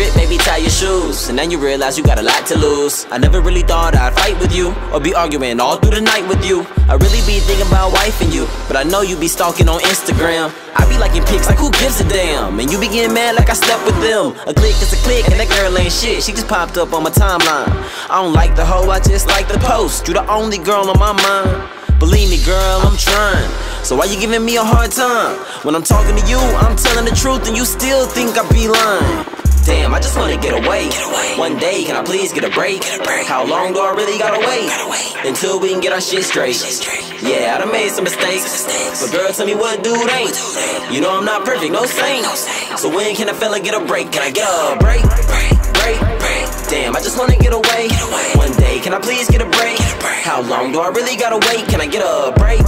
trip, maybe tie your shoes. And then you realize you got a lot to lose. I never really thought I'd fight with you, or be arguing all through the night with you. I really be thinking about wifing you, but I know you be stalking on Instagram. I be liking pics like who gives a damn, and you be getting mad like I slept with them. A click is a click, and that girl ain't shit, she just popped up on my timeline. I don't like the hoe, I just like the post. You the only girl on my mind. Believe me girl, I'm trying. So why you giving me a hard time? When I'm talking to you, I'm telling the truth, and you still think I be lying. Damn, I just wanna get away. One day, can I please get a break? How long do I really gotta wait? Until we can get our shit straight. Yeah, I done made some mistakes, but girl, tell me what dude ain't. You know I'm not perfect, no saint. So when can a fella get a break? Can I get a break? Damn, I just wanna get away. One day, can I please get a break? How long do I really gotta wait? Can I get a break?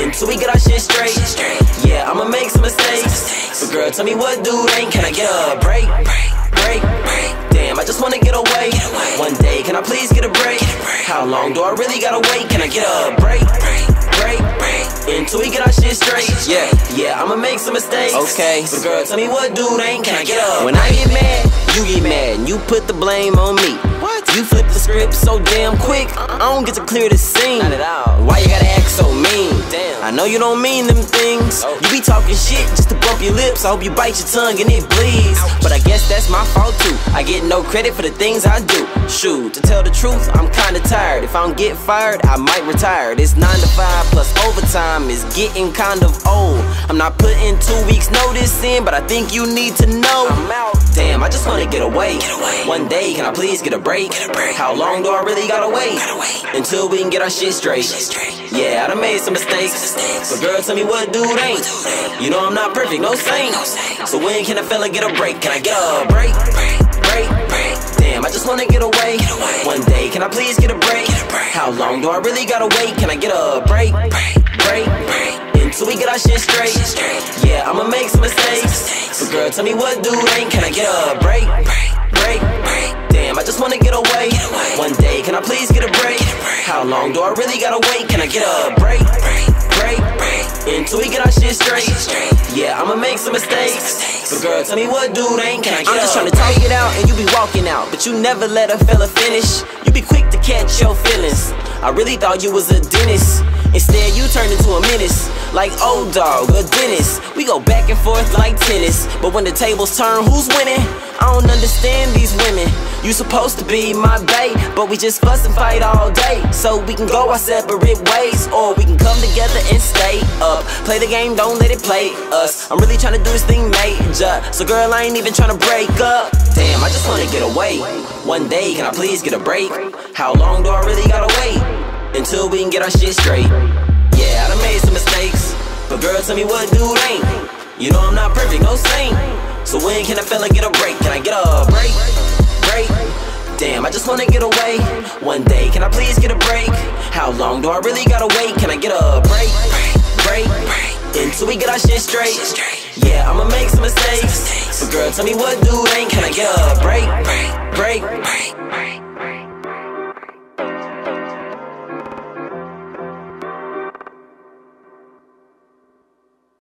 Until we get our shit straight. Yeah, I'ma make some mistakes, but girl, tell me what dude ain't. Can I get a break? Damn, I just wanna get away. One day, can I please get a break? How long do I really gotta wait? Can I get a break? Until we get our shit straight. Yeah, I'ma make some mistakes, okay, but girl, tell me what dude ain't. Can I get a break? When I get mad, you get mad, and you put the blame on me. What? You flip the script so damn quick, I don't get to clear the scene. Not at all. Why you gotta act so mean? Damn. I know you don't mean them things. Oh. You be talking shit just to bump your lips. I hope you bite your tongue and it bleeds. Ouch. But I guess that's my fault too. I get no credit for the things I do. Shoot, to tell the truth, I'm kinda tired. If I don't get fired, I might retire. This 9 to 5 plus overtime is getting kind of old. I'm not putting 2 weeks notice in, but I think you need to know I'm out. Damn, I just wanna get away. One day, can I please get a break? How long do I really gotta wait? Until we can get our shit straight. Yeah, I done made some mistakes, but girl, tell me what dude ain't. You know I'm not perfect, no saint. So when can a fella get a break? Can I get a break? Damn, I just wanna get away. One day, can I please get a break? How long do I really gotta wait? Can I get a break? Until we get our shit straight. Yeah, I'ma make some mistakes, but girl, tell me what dude ain't. Can I get a break? Damn, I just wanna get away. One day, can I please get a break? How long do I really gotta wait? Can I get a break? Until we get our shit straight. Yeah, I'ma make some mistakes, but girl, tell me what dude ain't. Can I get a break? I'm just tryna talk it out and you be walking out, but you never let a fella finish. You be quick to catch your feelings. I really thought you was a dentist. Instead, you turned into a menace, like old dog, a dentist. We go back and forth like tennis, but when the tables turn, who's winning? I don't understand these women. You supposed to be my bae, but we just fuss and fight all day. So we can go our separate ways, or we can come together and stay up. Play the game, don't let it play us. I'm really trying to do this thing major, so girl, I ain't even trying to break up. Damn, I just wanna get away. One day, can I please get a break? How long do I really gotta wait? Until we can get our shit straight. Yeah, I done made some mistakes, but girl, tell me what dude ain't. You know I'm not perfect, no saint. So when can a fella get a break? Can I get a break? Damn, I just wanna get away. One day, can I please get a break? How long do I really gotta wait? Can I get a break? Until we get our shit straight. Yeah, I'ma make some mistakes, but girl, tell me what dude ain't. Can I get a break?